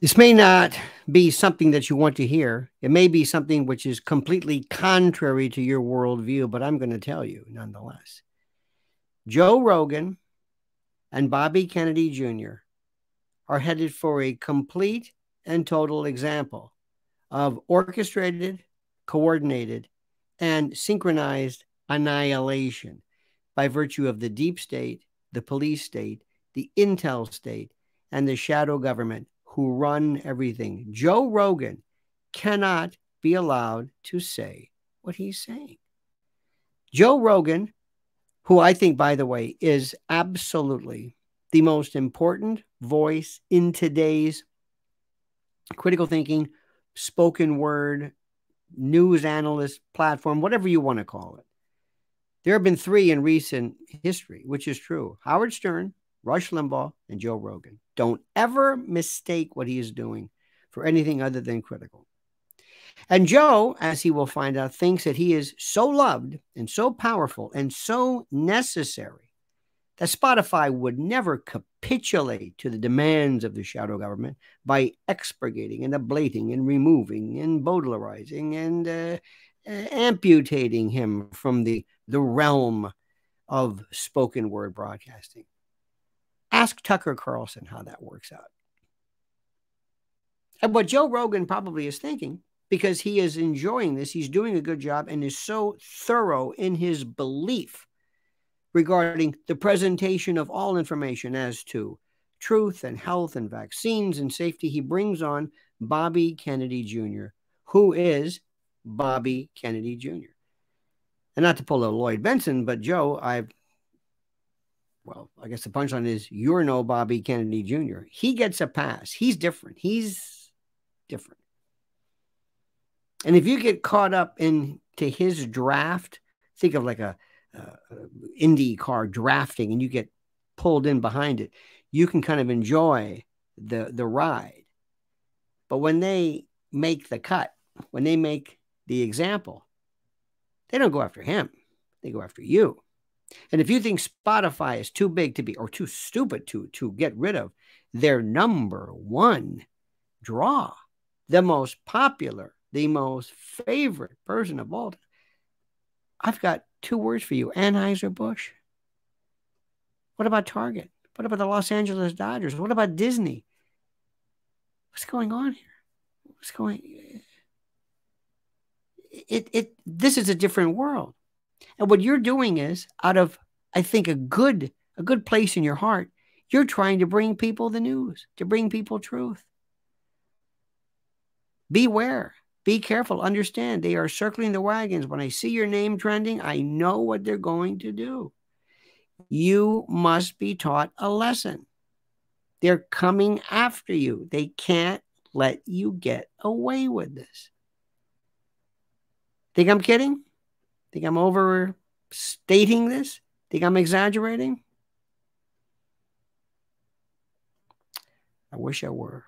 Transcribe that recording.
This may not be something that you want to hear. It may be something which is completely contrary to your worldview, but I'm going to tell you nonetheless. Joe Rogan and Bobby Kennedy Jr. are headed for a complete and total example of orchestrated, coordinated, and synchronized annihilation by virtue of the deep state, the police state, the intel state, and the shadow government who run everything. Joe Rogan cannot be allowed to say what he's saying. Joe Rogan, who I think, by the way, is absolutely the most important voice in today's critical thinking, spoken word, news analyst platform, whatever you want to call it. There have been three in recent history, which is true. Howard Stern, Rush Limbaugh, and Joe Rogan. Don't ever mistake what he is doing for anything other than critical. And Joe, as he will find out, thinks that he is so loved and so powerful and so necessary that Spotify would never capitulate to the demands of the shadow government by expurgating and ablating and removing and bowdlerizing and amputating him from the realm of spoken word broadcasting. Ask Tucker Carlson how that works out. And what Joe Rogan probably is thinking, because he is enjoying this, he's doing a good job and is so thorough in his belief regarding the presentation of all information as to truth and health and vaccines and safety, he brings on Bobby Kennedy Jr., who is Bobby Kennedy Jr. And not to pull a Lloyd Benson, but Joe, well, I guess the punchline is, you're no Bobby Kennedy Jr. He gets a pass. He's different. He's different. And if you get caught up into his draft, think of like a Indy car drafting, and you get pulled in behind it, you can kind of enjoy the ride. But when they make the cut, when they make the example, they don't go after him. They go after you. And if you think Spotify is too big to be, or too stupid to get rid of their number one draw, the most popular, the most favorite person of all time, I've got two words for you: Anheuser-Busch. What about Target? What about the Los Angeles Dodgers? What about Disney? What's going on here? What's going? This is a different world, and what you're doing is, out of, I think, a good place in your heart, you're trying to bring people the news, to bring people truth. Beware. Be careful. Understand, they are circling the wagons. When I see your name trending, I know what they're going to do. You must be taught a lesson. They're coming after you. They can't let you get away with this. Think I'm kidding? Think I'm overstating this? Think I'm exaggerating? I wish I were.